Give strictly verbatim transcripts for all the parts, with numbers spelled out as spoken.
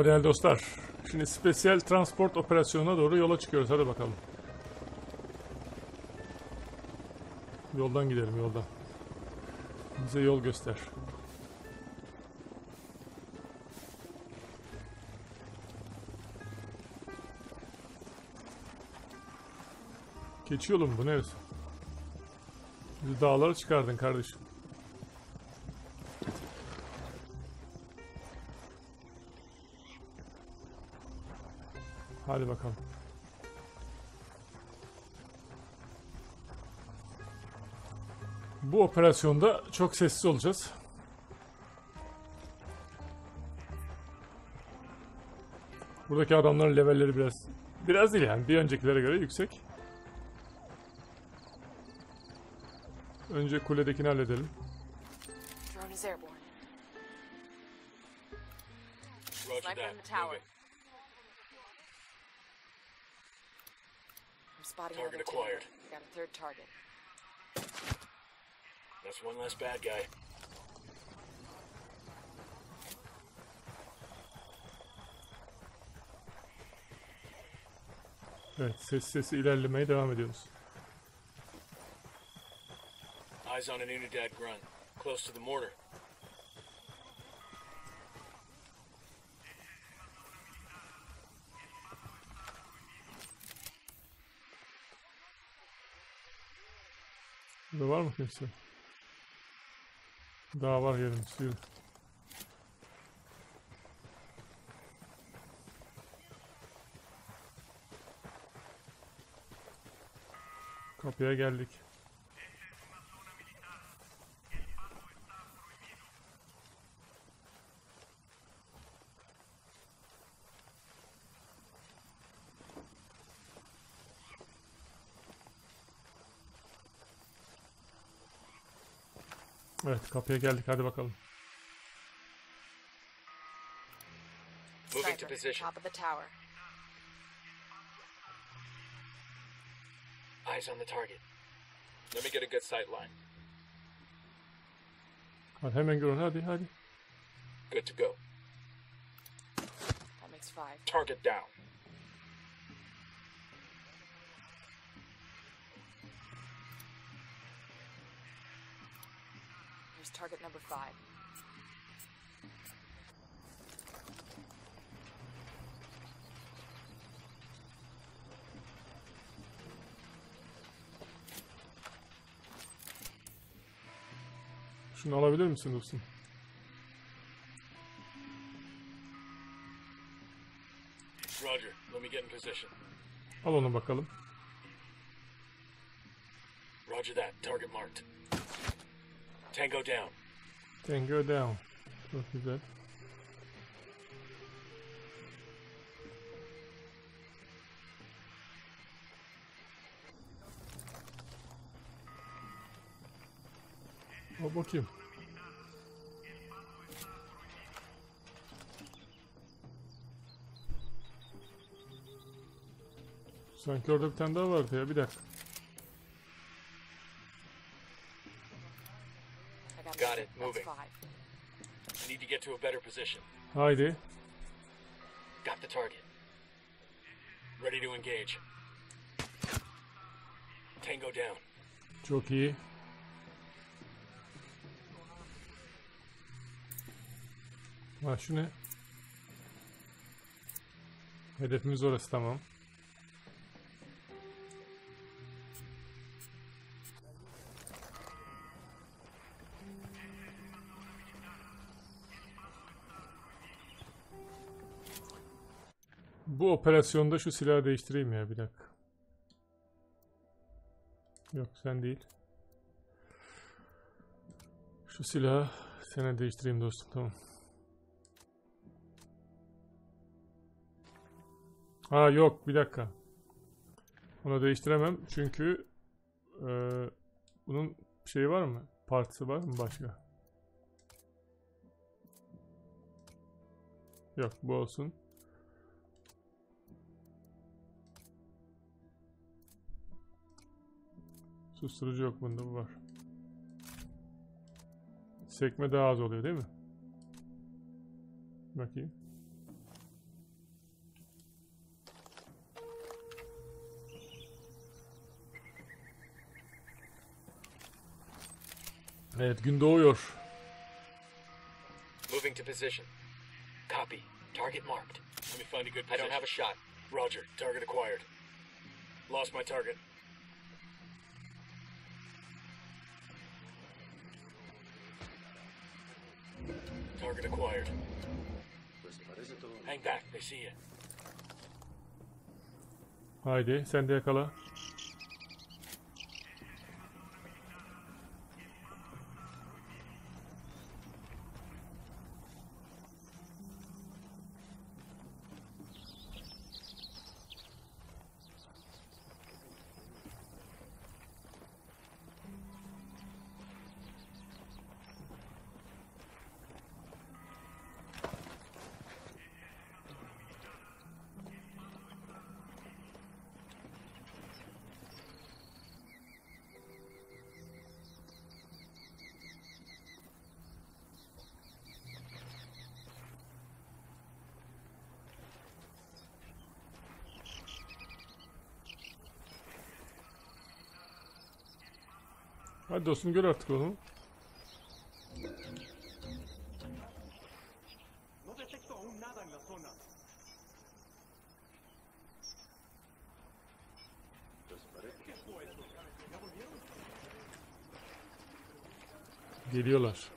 Merhaba değerli dostlar. Şimdi spesiyel transport operasyonuna doğru yola çıkıyoruz. Hadi bakalım. Yoldan gidelim, yoldan. Bize yol göster. Keçi yolu mu bu? Neresi? Bizi dağlara çıkardın kardeşim. Hadi bakalım. Bu operasyonda çok sessiz olacağız. Buradaki adamların levelleri biraz biraz değil yani bir öncekilere göre yüksek. Önce kuledekini halledelim. Target acquired. Got a third target. That's one less bad guy. Evet, sessiz ilerlemeye devam ediyoruz. Eyes on an Unidad grunt, close to the mortar. Burada var mı kimse? Daha var yerim, suyu. Kapıya geldik. Evet, kapıya geldik. Hadi bakalım. Hadi hemen görün. Hadi, hadi. Good to go. That makes five. Target down. Target number five. Şunu alabilir misin dostum? Roger, let me get in position. Al onu bakalım. Roger that, target marked. Tango down. Tango down. Çok güzel. Al bakayım. Sanki orada bir tane daha vardı ya. Bir dakika. Got it. Moving. I need to get to a better position. Haydi. Got the target. Ready to engage. Tango down. Çok iyi. Ha, şu ne? Hedefimiz orası, tamam. Bu operasyonda şu silahı değiştireyim ya, bir dakika. Yok, sen değil. Şu silahı sana değiştireyim dostum, tamam. Ha yok, bir dakika. Onu değiştiremem çünkü e, bunun şeyi var mı? Partisi var mı başka? Yok, bu olsun. Susturucu yok bunda, bu var. Sekme daha az oluyor değil mi? Bakayım. Evet, gün doğuyor. Moving to position. Copy. Target marked. Let me find a good position. I don't have a shot. Roger. Target acquired. Lost my target. Target acquired. Hang back. They see you. Haydi, sen de yakala. Hadi dostum, gör artık onu. Geliyorlar.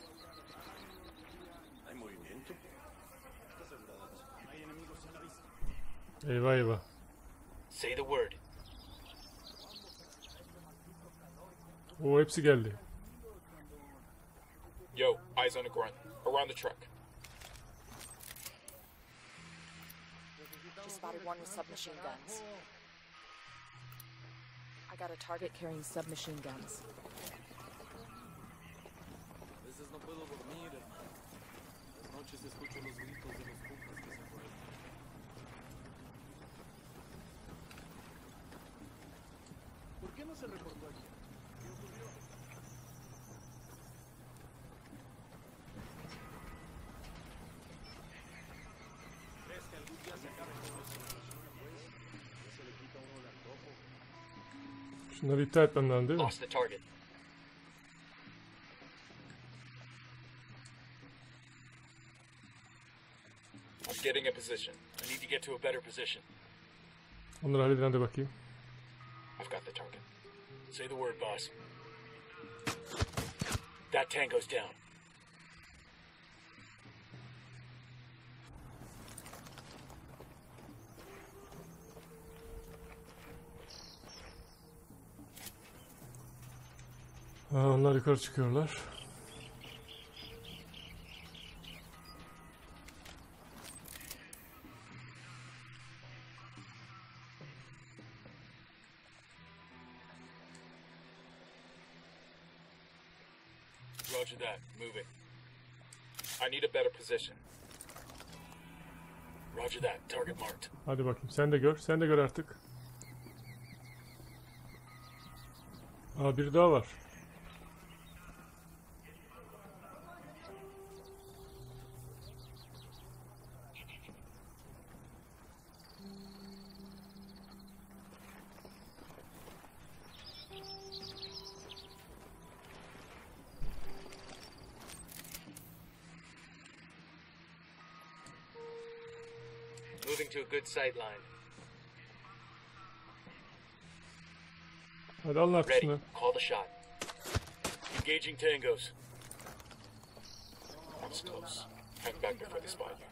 Eyvah eyvah. Say the word. O hepsi geldi. Yo, eyes on the ground. Around the truck. Just spotted one with submachine guns. I got a target carrying submachine guns. This is no было бы мира. Noches escucho los gritos de los Kumpas que se fueron. ¿Por qué no se reportó aquí? Şunları iptal etmem lazım değil mi? Onları halledin de bakayım. Say the word, boss. That tango's down. Aa, onlar yukarı çıkıyorlar. Roger that. Move it. I need a better position. Roger that. Target marked. Hadi bakayım. Sen de gör. Sen de gör artık. Aa, bir daha var. Moving to a good sight line. Ready. Call the shot. Engaging tangos. That was close. Hang back before they spot you.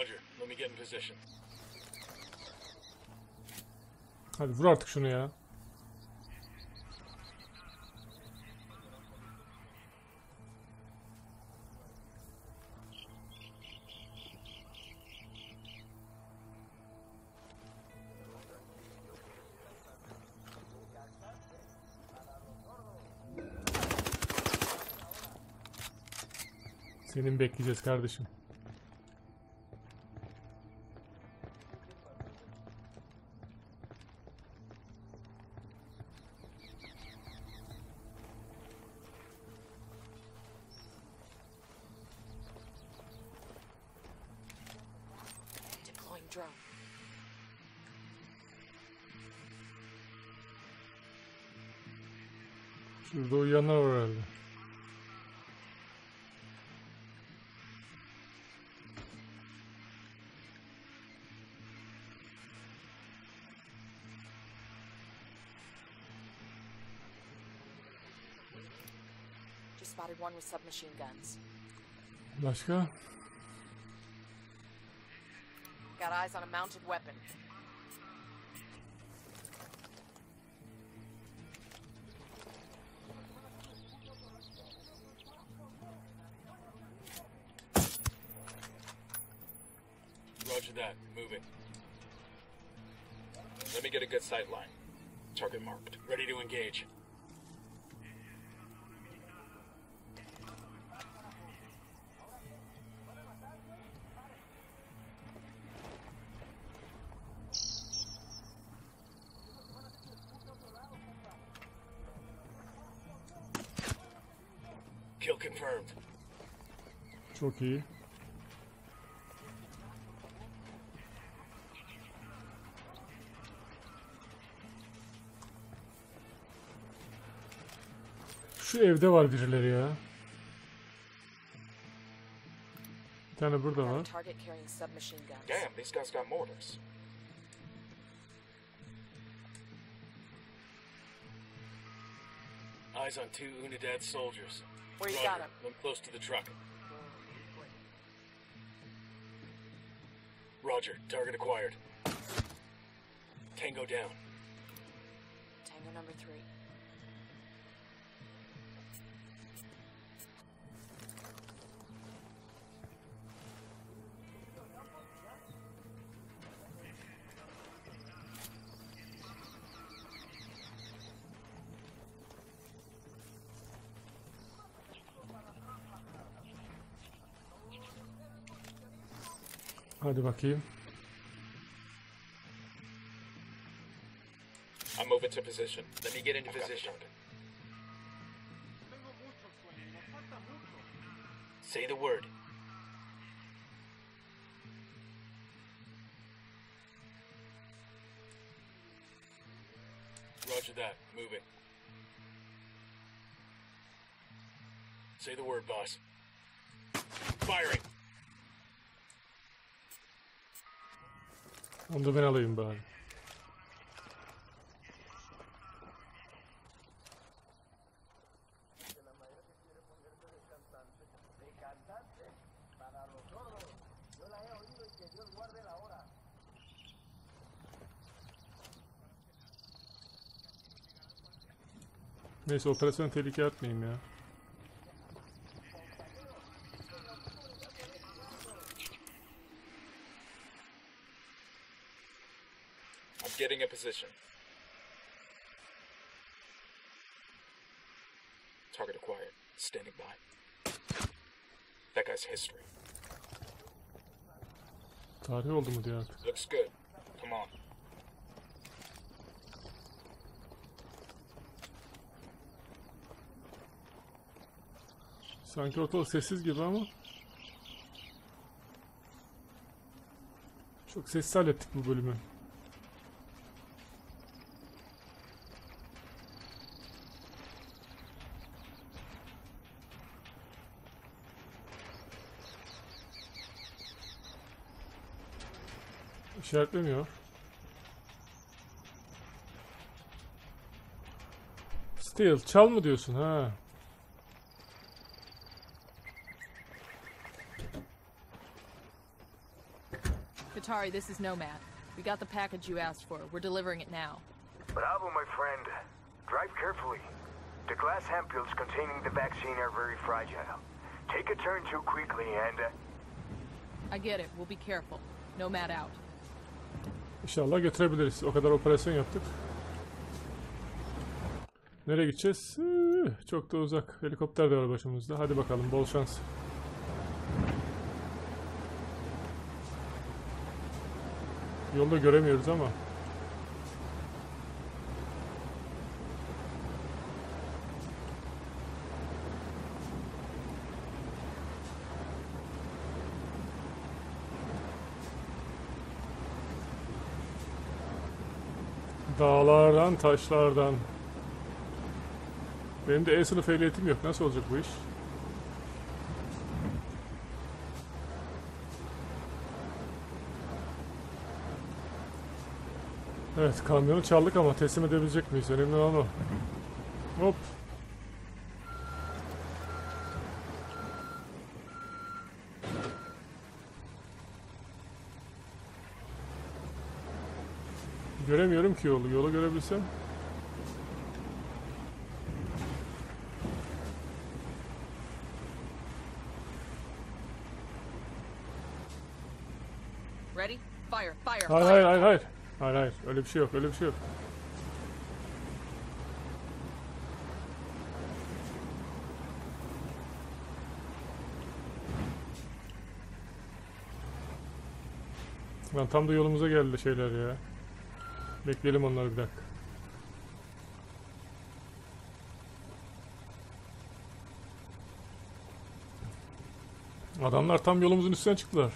Roger, let me get in position. Hadi vur artık şunu ya. Senin bekleyeceğiz kardeşim. drone. Чи до Янора? Just spotted one with submachine guns. Başka? Got eyes on a mounted weapon. Roger that. Move it. Let me get a good sight line. Target marked. Ready to engage. Kill confirmed. Çok iyi. Şu evde var birileri ya. Bir tane burada var. Damn, these guys got mortars. Eyes on two Unidad soldiers. Where you got him? I'm close to the truck. Roger, target acquired. Tango down. Tango number three. Hadi bakayım. I'm moving to position. Let me get into position. Say the word. Roger that. Moving. Say the word, boss. Firing. Onu da ben alayım bari. Neyse operasyonu tehlikeye atmayayım ya. Getting a position. Target acquired. Standing by. That guy's history. Tarih oldu mu diyor? Looks good. Come on. Sanki ortalık sessiz gibi ama. Çok sessiz hallettik bu bölümü. İşaretlemiyor. Still, çal mı diyorsun ha? Katari, this is Nomad. We got the package you asked for. We're delivering it now. Bravo, my friend. Drive carefully. The glass ampules containing the vaccine are very fragile. Take a turn too quickly and... I get it. We'll be careful. Nomad out. İnşallah götürebiliriz. O kadar operasyon yaptık. Nereye gideceğiz? Çok da uzak. Helikopter de var başımızda. Hadi bakalım. Bol şans. Yolda göremiyoruz ama. Dağlardan, taşlardan. Benim de E sınıf ehliyetim yok. Nasıl olacak bu iş? Evet, kamyonu çaldık ama teslim edebilecek miyiz? Önemli olan o. Hop. Göremiyorum ki yolu. Yolu görebilsem. Ready? Fire, fire, fire. Hayır, hayır, hayır, hayır. Hayır, hayır. Öyle bir şey yok, öyle bir şey yok. Lan tam da yolumuza geldi şeyler ya. Bekleyelim onları bir dakika. Adamlar tam yolumuzun üstüne çıktılar.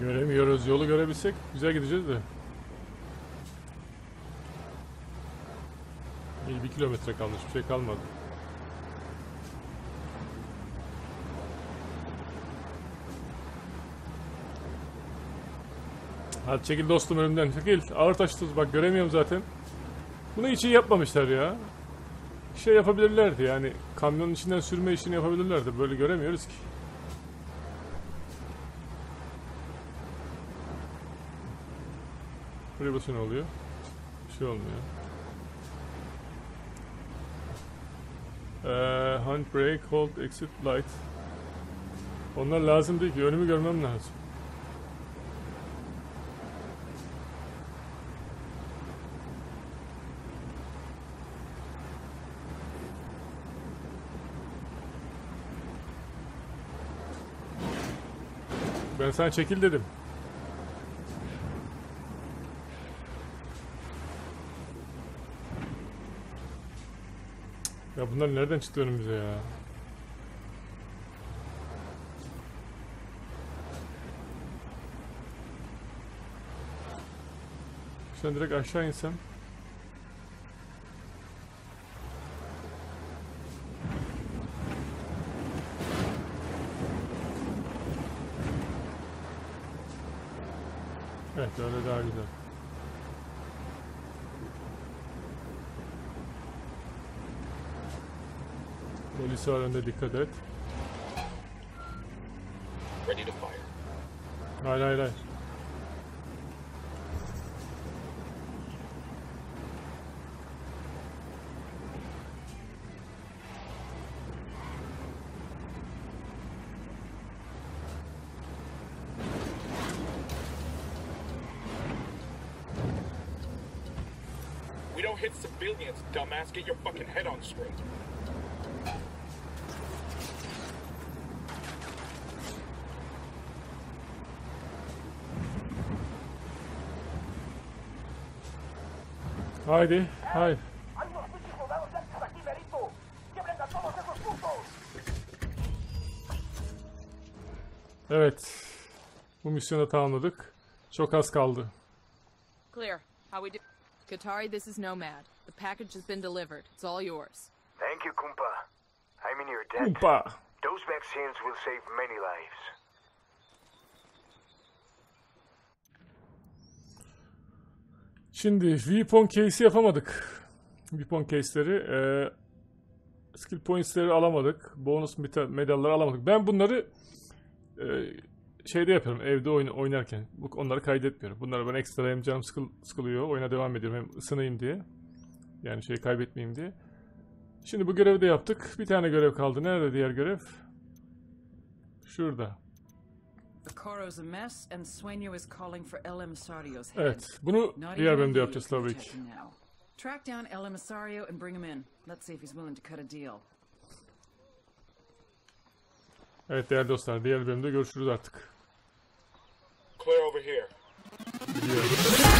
Göremiyoruz. Yolu görebilsek güzel gideceğiz de. Bir kilometre kalmış, bir şey kalmadı. Hadi çekil dostum önümden, çekil. Ağır taş tuz, bak göremiyorum zaten. Bunu hiç iyi yapmamışlar ya. Şey yapabilirlerdi yani, kamyonun içinden sürme işini yapabilirlerdi. Böyle göremiyoruz ki. Buraya basın oluyor. Bir şey olmuyor. Ee, handbrake, hold, exit, light. Onlar lazım değil ki, önümü görmem lazım. Ben sana çekil dedim. Ya bunlar nereden çıktı önümüze ya? Şuradan direkt aşağı insem. Evet, öyle daha güzel. Polis önünde dikkat et. Ready to fire. Hayır hayır hayır. We don't hit civilians, dumbass. Get your fucking head on straight. Haydi, haydi. Evet. Bu misyonu tamamladık. Çok az kaldı. Clear. How we do? Katari, this is Nomad. The package has been delivered. It's all yours. Thank you, Kumpa. I'm in your debt. Kumpa. Those vaccines will save many lives. Şimdi weapon case'i yapamadık. Weapon case'leri, e, skill points'leri alamadık. Bonus medalları alamadık. Ben bunları e, şeyde yapıyorum, evde oyun oynarken. Onları kaydetmiyorum. Bunları ben ekstra, hem canım sıkılıyor, oyuna devam ediyorum, hem ısınayım diye. Yani şey kaybetmeyeyim diye. Şimdi bu görevi de yaptık. Bir tane görev kaldı. Nerede diğer görev? Şurada. And Sueño is calling for El Emisario's head. Evet, bunu diğer bölümde yapacağız tabii ki. Track down El Emisario and bring him in. Let's see if he's willing to cut a deal. Evet değerli dostlar, diğer bölümde görüşürüz artık. Clear over here.